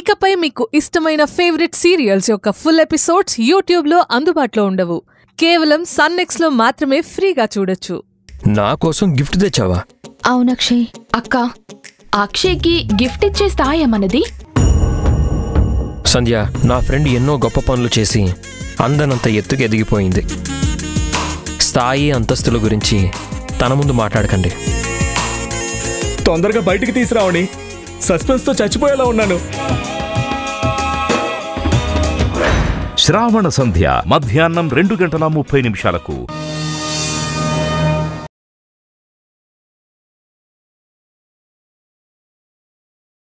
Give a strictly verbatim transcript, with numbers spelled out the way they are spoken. ఇకపై మీకు ఇష్టమైన ఫేవరెట్ సీరియల్స్ యొక్క ఫుల్ ఎపిసోడ్స్ యూట్యూబ్ లో అందుబాటులో ఉండవు. కేవలం సన్ నెక్స్ట్ లో మాత్రమే ఫ్రీగా చూడొచ్చు. నా కోసం గిఫ్ట్ తెచ్చావా? అవును అక్షయ్ అక్క, అక్షయ్కి గిఫ్ట్ ఇచ్చే స్థాయి మనది. సంధ్య, నా ఫ్రెండ్ ఎన్నో గొప్ప పనులు చేసి అందనంత ఎత్తుకు ఎదిగిపోయింది. స్థాయి అంతస్తుల గురించి తన ముందు మాట్లాడకండి. తొందరగా బయటికి తీసుకురావని సస్పెన్స్ తో చచ్చిపోయేలా ఉన్నాను. శ్రావణ సంధ్య మధ్యాహ్నం రెండు గంటల ముప్పై నిమిషాలకు.